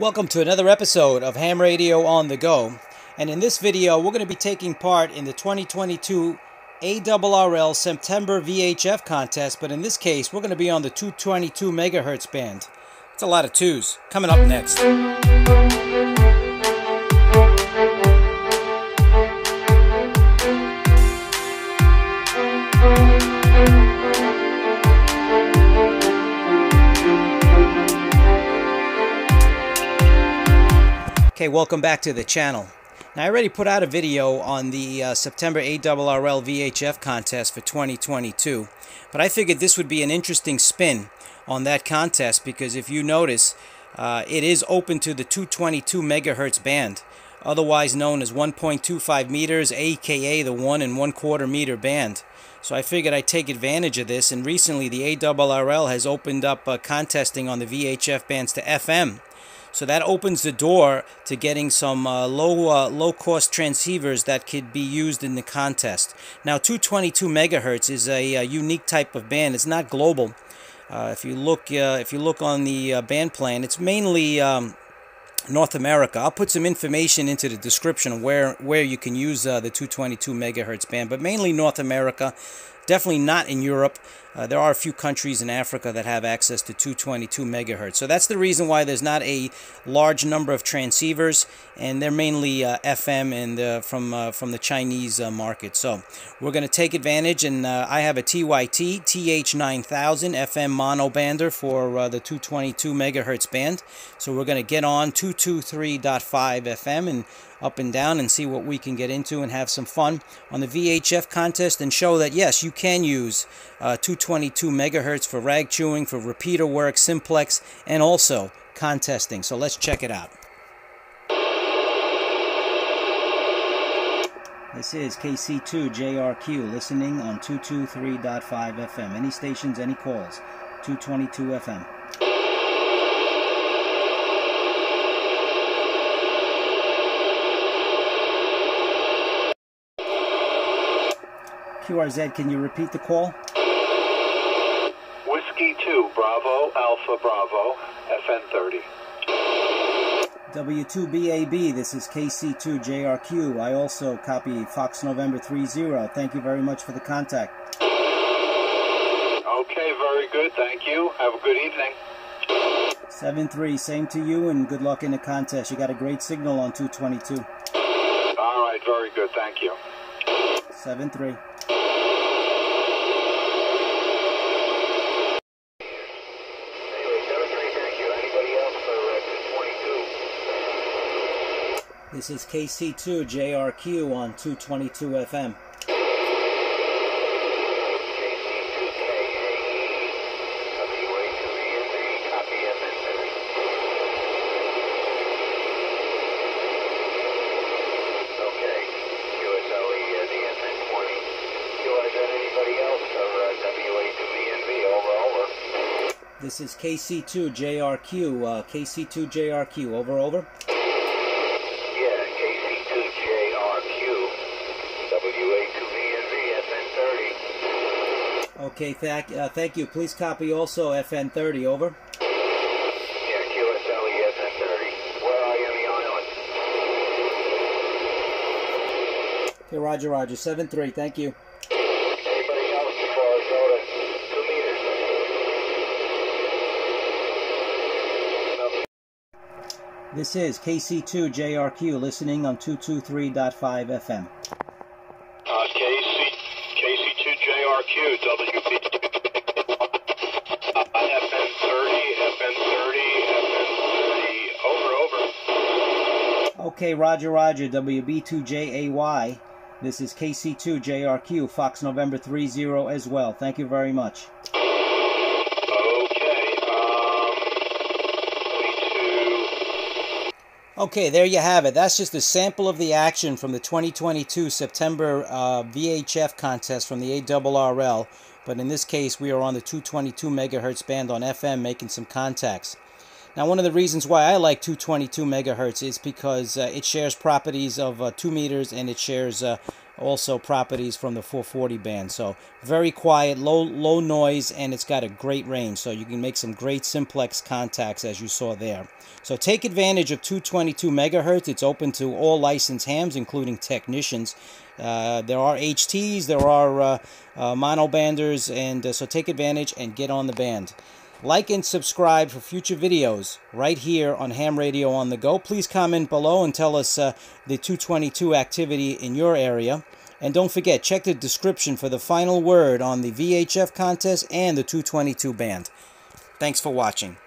Welcome to another episode of Ham Radio On The Go, and in this video we're going to be taking part in the 2022 ARRL September VHF contest, but in this case we're going to be on the 222 MHz band. It's a lot of twos. Coming up next. Okay, welcome back to the channel. Now, I already put out a video on the September ARRL VHF contest for 2022, but I figured this would be an interesting spin on that contest because if you notice, it is open to the 222 MHz band, otherwise known as 1.25 meters, aka the 1 1/4 meter band. So I figured I'd take advantage of this, and recently the ARRL has opened up contesting on the VHF bands to FM. So that opens the door to getting some low-cost transceivers that could be used in the contest. Now, 222 megahertz is a unique type of band. It's not global. If you look on the band plan, it's mainly North America. I'll put some information into the description of where you can use the 222 megahertz band, but mainly North America. Definitely not in Europe. There are a few countries in Africa that have access to 222 megahertz. So that's the reason why there's not a large number of transceivers, and they're mainly FM and from the Chinese market. So we're going to take advantage, and I have a TYT TH9000 FM monobander for the 222 megahertz band. So we're going to get on 223.5 FM and up and down and see what we can get into and have some fun on the VHF contest and show that yes, you can use 222 megahertz for rag chewing, for repeater work, simplex, and also contesting. So let's check it out. This is KC2JRQ listening on 223.5 FM. Any stations, any calls. 222 FM. QRZ, can you repeat the call? Whiskey 2, Bravo, Alpha, Bravo, FN30. W2BAB, this is KC2JRQ. I also copy Fox November 30. Thank you very much for the contact. Okay, very good. Thank you. Have a good evening. 73, same to you, and good luck in the contest. You got a great signal on 222. All right, very good. Thank you. 73. This is KC2JRQ on 222 FM. This is KC2JRQ, KC2JRQ, over, over. Okay, thank you. Please copy also FN30, over. Yeah, QSLE FN30. Where are you on the island? Okay, roger, roger. 7-3, thank you. Anybody else before Arizona? 2 meters. No. This is KC2JRQ listening on 223.5 FM. KC2JRQ, WB2JAY, over, over. Okay, roger, roger, WB2JAY. This is KC2JRQ, Fox November 30 as well. Thank you very much. Okay, there you have it. That's just a sample of the action from the 2022 September VHF contest from the ARRL. But in this case, we are on the 222 megahertz band on FM making some contacts. Now, one of the reasons why I like 222 megahertz is because it shares properties of 2 meters, and it shares also properties from the 440 band. So very quiet, low noise, and it's got a great range. So you can make some great simplex contacts, as you saw there. So take advantage of 222 megahertz. It's open to all licensed hams, including technicians. There are HTs, there are monobanders, and so take advantage and get on the band. Like and subscribe for future videos right here on Ham Radio On The Go. Please comment below and tell us the 222 activity in your area. And don't forget, check the description for the final word on the VHF contest and the 222 band. Thanks for watching.